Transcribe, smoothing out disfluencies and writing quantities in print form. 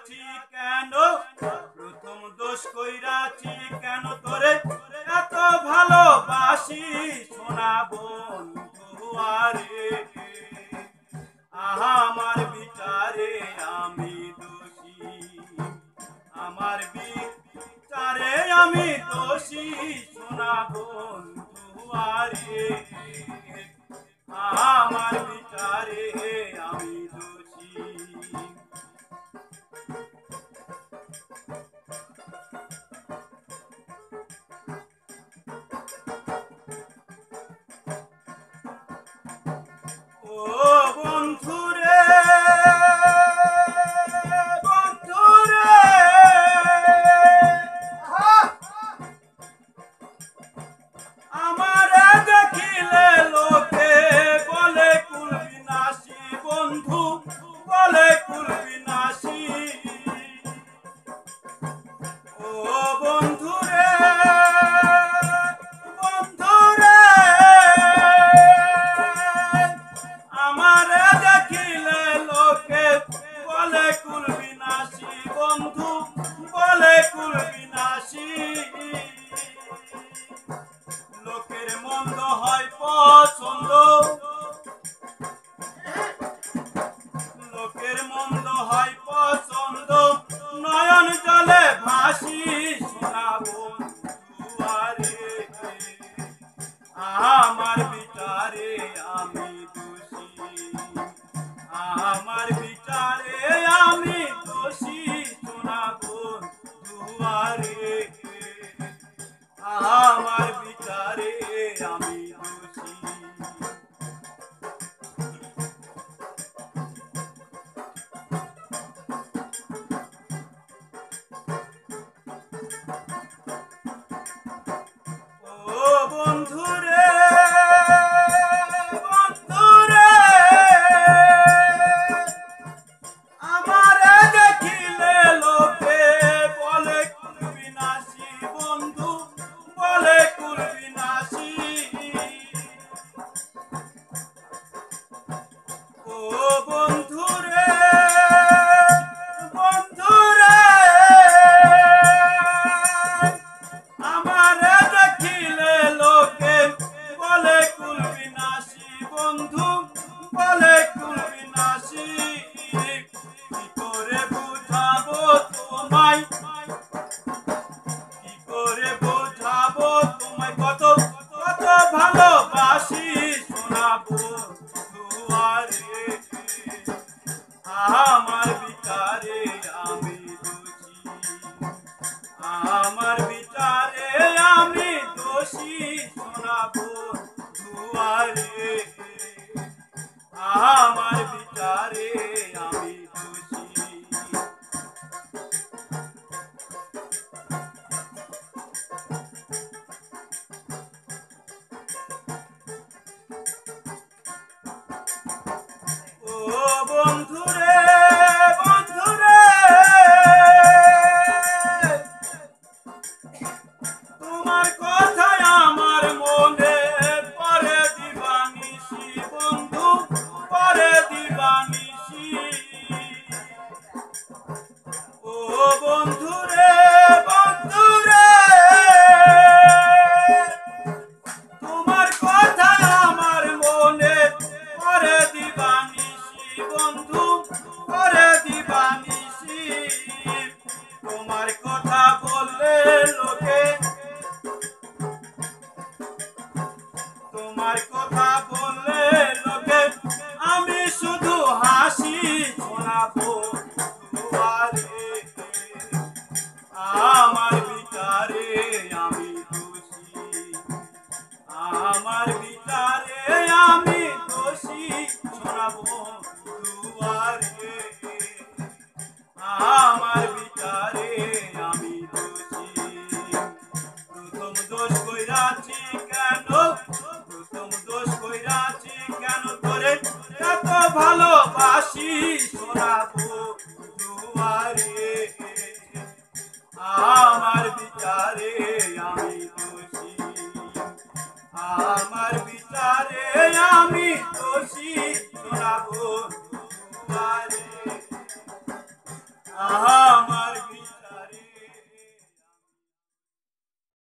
আমার বিচারে আমি দোষী, আমার বিচারে আমি দোষী, সোনা বন্ধু আরে। আমার বিচারে আমি দোষী। ও বন্ধুরে বন্ধুরে, আমার দেখিলে লোকে বলে কুল বিনাশী, বন্ধু বলে কুল বিনাশী। ও বন্ধুরে লোকের মন্দ হয় পছন্দ, নয়ন জলে ভাসি সোনা বন্ধু আরে। আমার বিচারে আমি দোষী, আমার বিচারে আমি দোষী, সোনা বন্ধু আরে। আমার বিচারে আমি আমার বিচারে আমি